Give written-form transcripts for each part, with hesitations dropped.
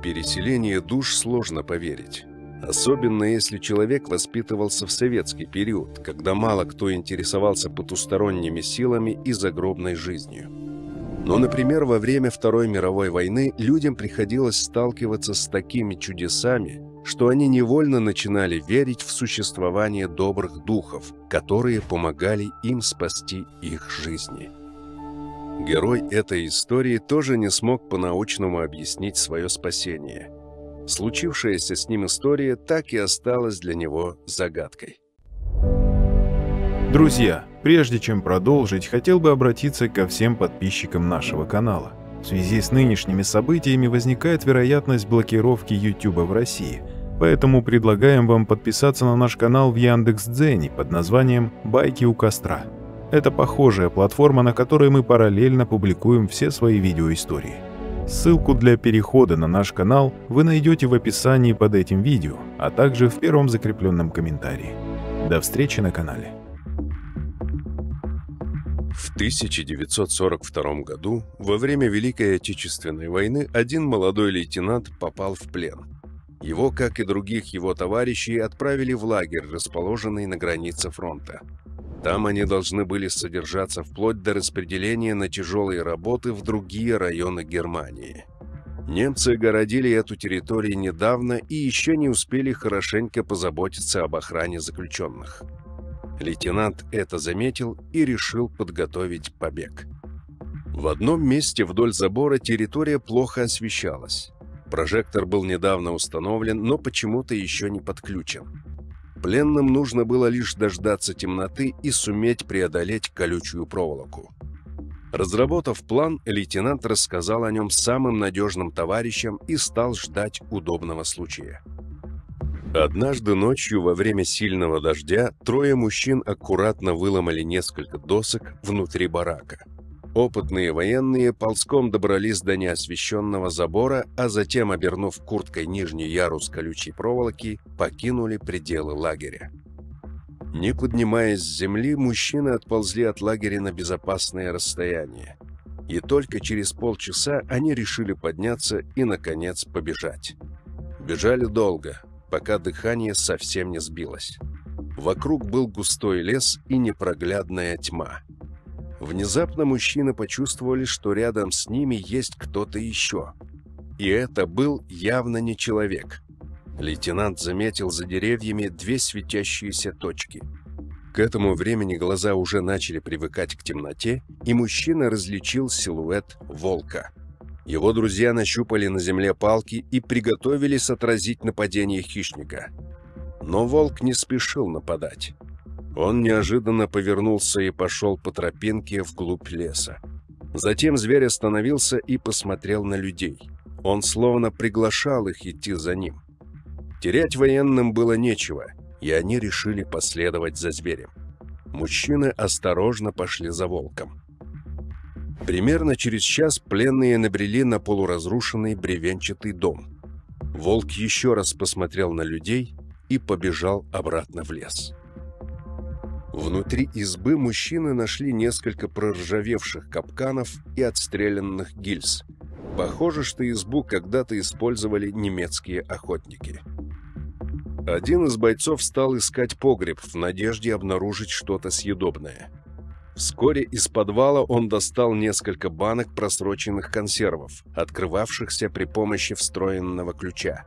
в переселение душ сложно поверить. Особенно если человек воспитывался в советский период, когда мало кто интересовался потусторонними силами и загробной жизнью. Но, например, во время Второй мировой войны людям приходилось сталкиваться с такими чудесами, что они невольно начинали верить в существование добрых духов, которые помогали им спасти их жизни. Герой этой истории тоже не смог по-научному объяснить свое спасение. Случившаяся с ним история так и осталась для него загадкой. Друзья, прежде чем продолжить, хотел бы обратиться ко всем подписчикам нашего канала. В связи с нынешними событиями возникает вероятность блокировки YouTube в России, поэтому предлагаем вам подписаться на наш канал в Яндекс Дзене под названием «Байки у костра». Это похожая платформа, на которой мы параллельно публикуем все свои видеоистории. Ссылку для перехода на наш канал вы найдете в описании под этим видео, а также в первом закрепленном комментарии. До встречи на канале. В 1942 году, во время Великой Отечественной войны, один молодой лейтенант попал в плен. Его, как и других его товарищей, отправили в лагерь, расположенный на границе фронта. Там они должны были содержаться вплоть до распределения на тяжелые работы в другие районы Германии. Немцы огородили эту территорию недавно и еще не успели хорошенько позаботиться об охране заключенных. Лейтенант это заметил и решил подготовить побег. В одном месте вдоль забора территория плохо освещалась. Прожектор был недавно установлен, но почему-то еще не подключен. Пленным нужно было лишь дождаться темноты и суметь преодолеть колючую проволоку. Разработав план, лейтенант рассказал о нем самым надежным товарищам и стал ждать удобного случая. Однажды ночью во время сильного дождя трое мужчин аккуратно выломали несколько досок внутри барака. Опытные военные ползком добрались до неосвещенного забора, а затем, обернув курткой нижний ярус колючей проволоки, покинули пределы лагеря. Не поднимаясь с земли, мужчины отползли от лагеря на безопасное расстояние. И только через полчаса они решили подняться и, наконец, побежать. Бежали долго, пока дыхание совсем не сбилось. Вокруг был густой лес и непроглядная тьма. Внезапно мужчины почувствовали, что рядом с ними есть кто-то еще. И это был явно не человек. Лейтенант заметил за деревьями две светящиеся точки. К этому времени глаза уже начали привыкать к темноте, и мужчина различил силуэт волка. Его друзья нащупали на земле палки и приготовились отразить нападение хищника. Но волк не спешил нападать. Он неожиданно повернулся и пошел по тропинке вглубь леса. Затем зверь остановился и посмотрел на людей. Он словно приглашал их идти за ним. Терять военным было нечего, и они решили последовать за зверем. Мужчины осторожно пошли за волком. Примерно через час пленные набрели на полуразрушенный бревенчатый дом. Волк еще раз посмотрел на людей и побежал обратно в лес. Внутри избы мужчины нашли несколько проржавевших капканов и отстрелянных гильз. Похоже, что избу когда-то использовали немецкие охотники. Один из бойцов стал искать погреб в надежде обнаружить что-то съедобное. Вскоре из подвала он достал несколько банок просроченных консервов, открывавшихся при помощи встроенного ключа.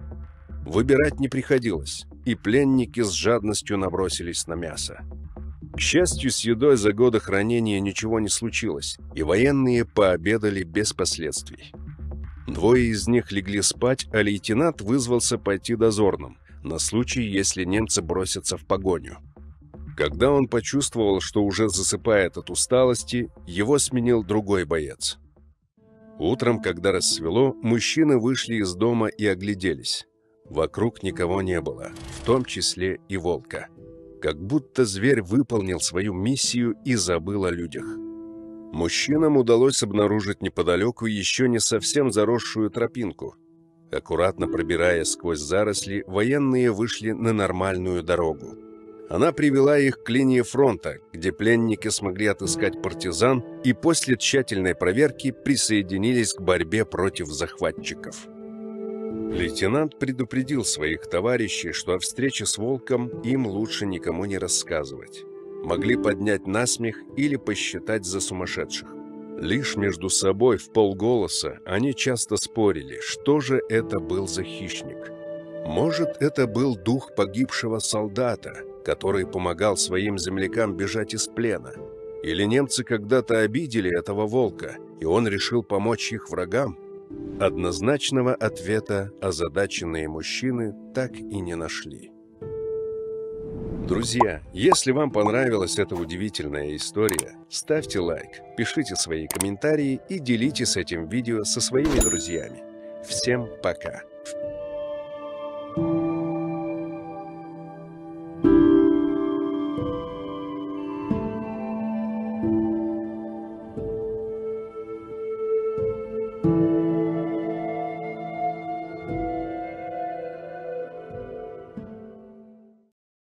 Выбирать не приходилось, и пленники с жадностью набросились на мясо. К счастью, с едой за годы хранения ничего не случилось, и военные пообедали без последствий. Двое из них легли спать, а лейтенант вызвался пойти дозорным, на случай, если немцы бросятся в погоню. Когда он почувствовал, что уже засыпает от усталости, его сменил другой боец. Утром, когда рассвело, мужчины вышли из дома и огляделись. Вокруг никого не было, в том числе и волка. Как будто зверь выполнил свою миссию и забыл о людях. Мужчинам удалось обнаружить неподалеку еще не совсем заросшую тропинку. Аккуратно пробираясь сквозь заросли, военные вышли на нормальную дорогу. Она привела их к линии фронта, где пленники смогли отыскать партизан и после тщательной проверки присоединились к борьбе против захватчиков. Лейтенант предупредил своих товарищей, что о встрече с волком им лучше никому не рассказывать. Могли поднять насмех или посчитать за сумасшедших. Лишь между собой в полголоса они часто спорили, что же это был за хищник. Может, это был дух погибшего солдата, который помогал своим землякам бежать из плена. Или немцы когда-то обидели этого волка, и он решил помочь их врагам? Однозначного ответа озадаченные мужчины так и не нашли. Друзья, если вам понравилась эта удивительная история, ставьте лайк, пишите свои комментарии и делитесь этим видео со своими друзьями. Всем пока!